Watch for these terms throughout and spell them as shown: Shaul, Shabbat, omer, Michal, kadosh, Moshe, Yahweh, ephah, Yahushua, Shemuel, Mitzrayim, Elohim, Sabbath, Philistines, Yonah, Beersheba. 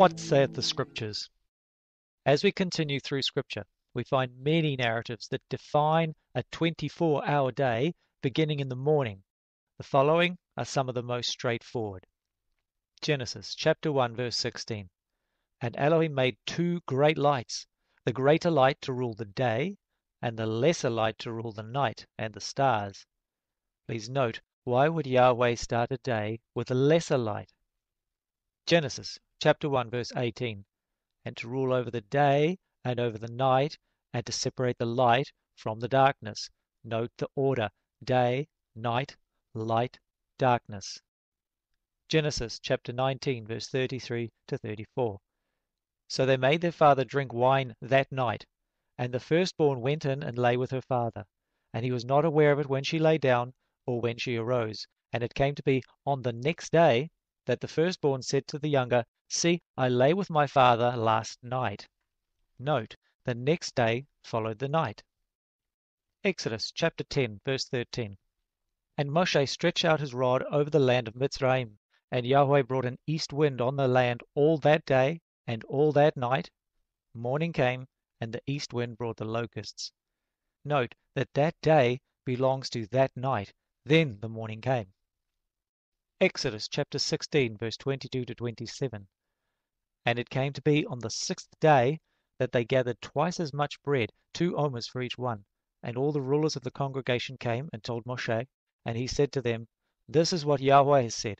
What saith the Scriptures? As we continue through Scripture, we find many narratives that define a 24-hour day beginning in the morning. The following are some of the most straightforward. Genesis chapter 1 verse 16. And Elohim made two great lights, the greater light to rule the day, and the lesser light to rule the night and the stars. Please note, why would Yahweh start a day with a lesser light? Genesis chapter 1 verse 18. And to rule over the day and over the night, and to separate the light from the darkness. Note the order: day, night, light, darkness. Genesis chapter 19 verse 33 to 34. So they made their father drink wine that night, and the firstborn went in and lay with her father. And he was not aware of it when she lay down or when she arose. And it came to be on the next day that the firstborn said to the younger, See, I lay with my father last night. Note, the next day followed the night. Exodus chapter 10 verse 13. And Moshe stretched out his rod over the land of Mitzrayim, and Yahweh brought an east wind on the land all that day and all that night. Morning came, and the east wind brought the locusts. Note that that day belongs to that night. Then the morning came. Exodus chapter 16 verse 22 to 27. And it came to be on the sixth day that they gathered twice as much bread, 2 omers for each one. And all the rulers of the congregation came and told Moshe, and he said to them, This is what Yahweh has said.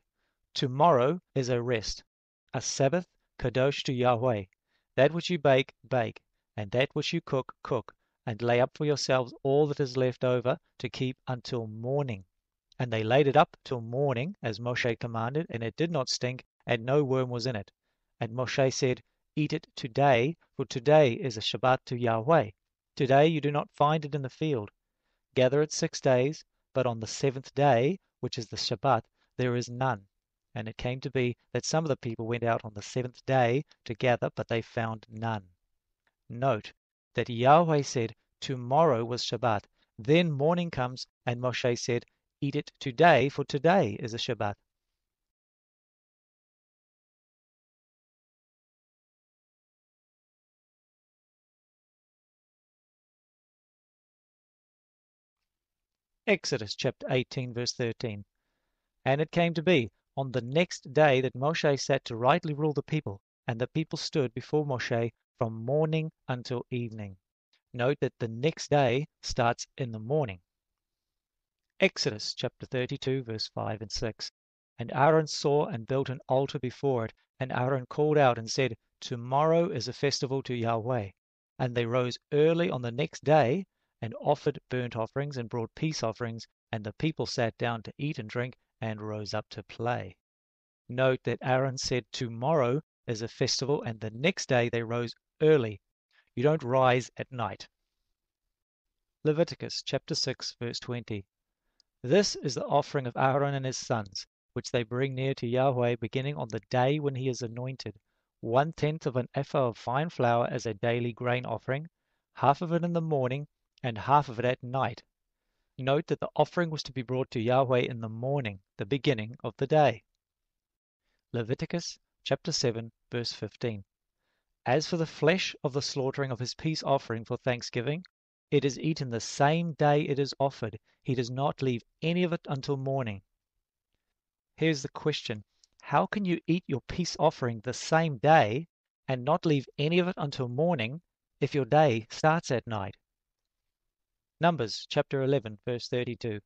Tomorrow is a rest, a Sabbath, kadosh to Yahweh. That which you bake, bake, and that which you cook, cook, and lay up for yourselves all that is left over to keep until morning. And they laid it up till morning, as Moshe commanded, and it did not stink, and no worm was in it. And Moshe said, Eat it today, for today is a Shabbat to Yahweh. Today you do not find it in the field. Gather it 6 days, but on the seventh day, which is the Shabbat, there is none. And it came to be that some of the people went out on the seventh day to gather, but they found none. Note that Yahweh said, Tomorrow was Shabbat. Then morning comes, and Moshe said, Eat it today, for today is a Shabbat. Exodus chapter 18 verse 13. And it came to be on the next day that Moshe sat to rightly rule the people, and the people stood before Moshe from morning until evening. Note that the next day starts in the morning. Exodus chapter 32 verse 5 and 6. And Aaron saw and built an altar before it, and Aaron called out and said, Tomorrow is a festival to Yahweh. And they rose early on the next day, and offered burnt offerings and brought peace offerings, and the people sat down to eat and drink, and rose up to play. Note that Aaron said, Tomorrow is a festival, and the next day they rose early. You don't rise at night. Leviticus chapter 6 verse 20. This is the offering of Aaron and his sons, which they bring near to Yahweh beginning on the day when he is anointed. 1/10 of an ephah of fine flour as a daily grain offering, half of it in the morning, and half of it at night. Note that the offering was to be brought to Yahweh in the morning, the beginning of the day. Leviticus chapter 7 verse 15. As for the flesh of the slaughtering of his peace offering for thanksgiving, it is eaten the same day it is offered. He does not leave any of it until morning. Here's the question: how can you eat your peace offering the same day and not leave any of it until morning if your day starts at night? Numbers chapter 11 verse 32.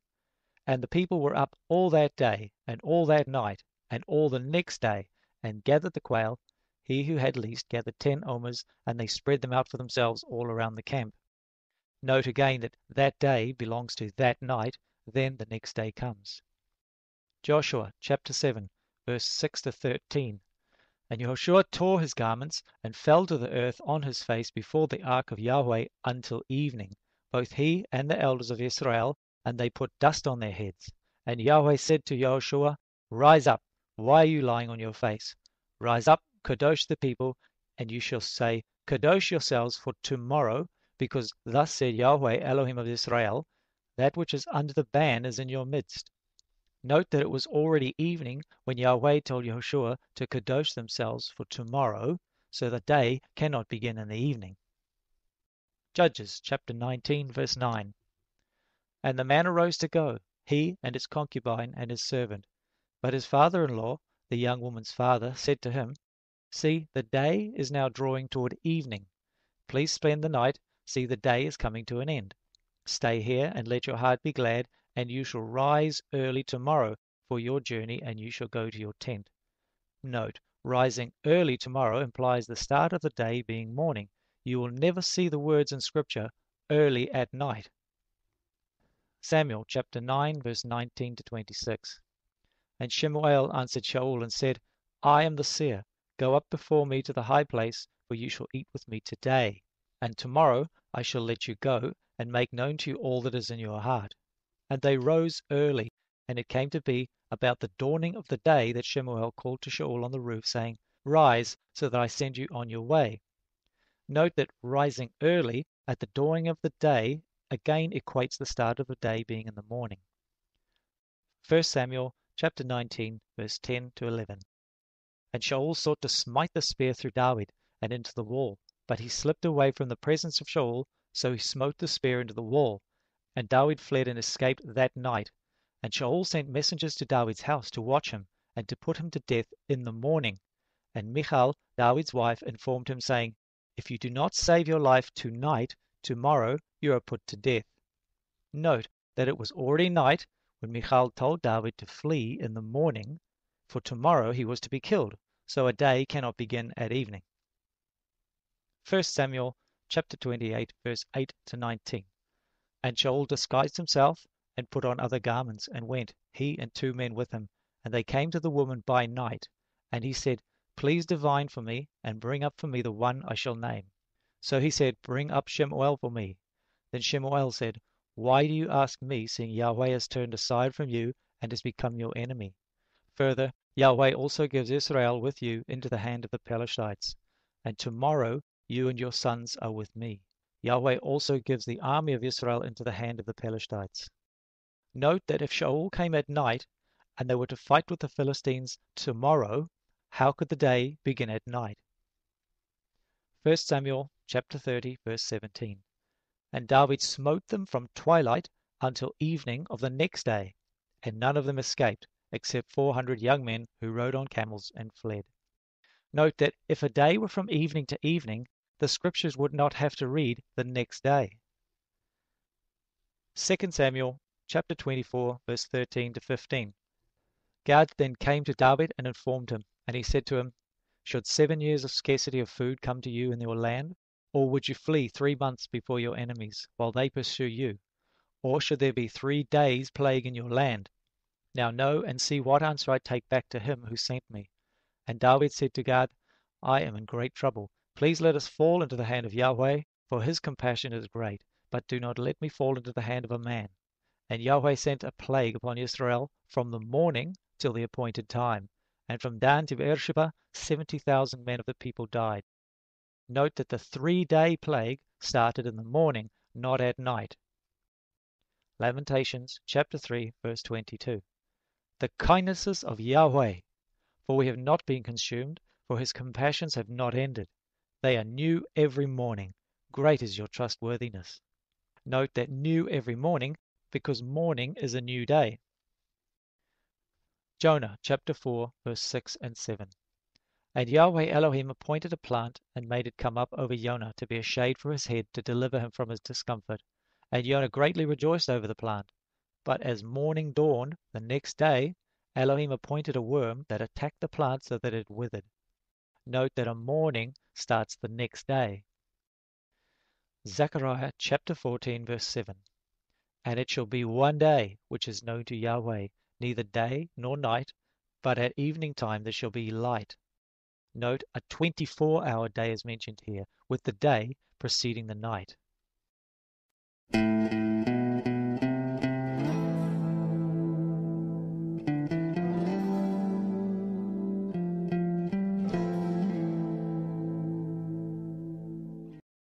And the people were up all that day and all that night and all the next day, and gathered the quail. He who had least gathered 10 omers, and they spread them out for themselves all around the camp. Note again that that day belongs to that night. Then the next day comes. Joshua chapter 7 verse 6 to 13. And Yahushua tore his garments and fell to the earth on his face before the ark of Yahweh until evening, both he and the elders of Israel, and they put dust on their heads. And Yahweh said to Yahushua, Rise up, why are you lying on your face? Rise up, kadosh the people, and you shall say, Kadosh yourselves for tomorrow, because thus said Yahweh, Elohim of Israel, that which is under the ban is in your midst. Note that it was already evening when Yahweh told Yahushua to kadosh themselves for tomorrow, so the day cannot begin in the evening. Judges chapter 19 verse 9. And the man arose to go, he and his concubine and his servant. But his father-in-law, the young woman's father, said to him, See, the day is now drawing toward evening. Please spend the night. See, the day is coming to an end. Stay here and let your heart be glad, and you shall rise early tomorrow for your journey, and you shall go to your tent. Note, rising early tomorrow implies the start of the day being morning. You will never see the words in Scripture, early at night. Samuel chapter 9, verse 19 to 26. And Shemuel answered Shaul and said, I am the seer. Go up before me to the high place, for you shall eat with me today. And tomorrow I shall let you go, and make known to you all that is in your heart. And they rose early, and it came to be about the dawning of the day that Shemuel called to Shaul on the roof, saying, Rise, so that I send you on your way. Note that rising early at the dawning of the day again equates the start of the day being in the morning. 1 Samuel chapter 19, verse 10 to 11. And Shaul sought to smite the spear through David and into the wall, but he slipped away from the presence of Shaul, so he smote the spear into the wall. And David fled and escaped that night. And Shaul sent messengers to David's house to watch him and to put him to death in the morning. And Michal, David's wife, informed him, saying, If you do not save your life tonight, tomorrow you are put to death. Note that it was already night when Michal told David to flee in the morning, for tomorrow he was to be killed, so a day cannot begin at evening. 1 Samuel chapter 28, verse 8 to 19. And Shaul disguised himself and put on other garments and went, he and two men with him, and they came to the woman by night. And he said, Please divine for me, and bring up for me the one I shall name. So he said, Bring up Shemuel for me. Then Shemuel said, Why do you ask me, seeing Yahweh has turned aside from you and has become your enemy? Further, Yahweh also gives Israel with you into the hand of the Philistines. And tomorrow you and your sons are with me. Yahweh also gives the army of Israel into the hand of the Philistines. Note that if Shaul came at night, and they were to fight with the Philistines tomorrow, how could the day begin at night? 1 Samuel chapter 30, verse 17. And David smote them from twilight until evening of the next day, and none of them escaped, except 400 young men who rode on camels and fled. Note that if a day were from evening to evening, the Scriptures would not have to read the next day. 2 Samuel chapter 24, verse 13 to 15. Gad then came to David and informed him, and he said to him, Should 7 years of scarcity of food come to you in your land? Or would you flee 3 months before your enemies, while they pursue you? Or should there be 3 days plague in your land? Now know and see what answer I take back to him who sent me. And David said to Gad, I am in great trouble. Please let us fall into the hand of Yahweh, for his compassion is great. But do not let me fall into the hand of a man. And Yahweh sent a plague upon Israel from the morning till the appointed time. And from Dan to Beersheba, 70,000 men of the people died. Note that the 3-day plague started in the morning, not at night. Lamentations chapter 3, verse 22. The kindnesses of Yahweh, for we have not been consumed, for his compassions have not ended. They are new every morning. Great is your trustworthiness. Note that new every morning, because morning is a new day. Jonah chapter 4, verse 6 and 7. And Yahweh Elohim appointed a plant and made it come up over Yonah to be a shade for his head to deliver him from his discomfort. And Yonah greatly rejoiced over the plant. But as morning dawned the next day, Elohim appointed a worm that attacked the plant so that it withered. Note that a morning starts the next day. Zechariah chapter 14, verse 7. And it shall be one day which is known to Yahweh, neither day nor night, but at evening time there shall be light. Note, a 24-hour day is mentioned here, with the day preceding the night.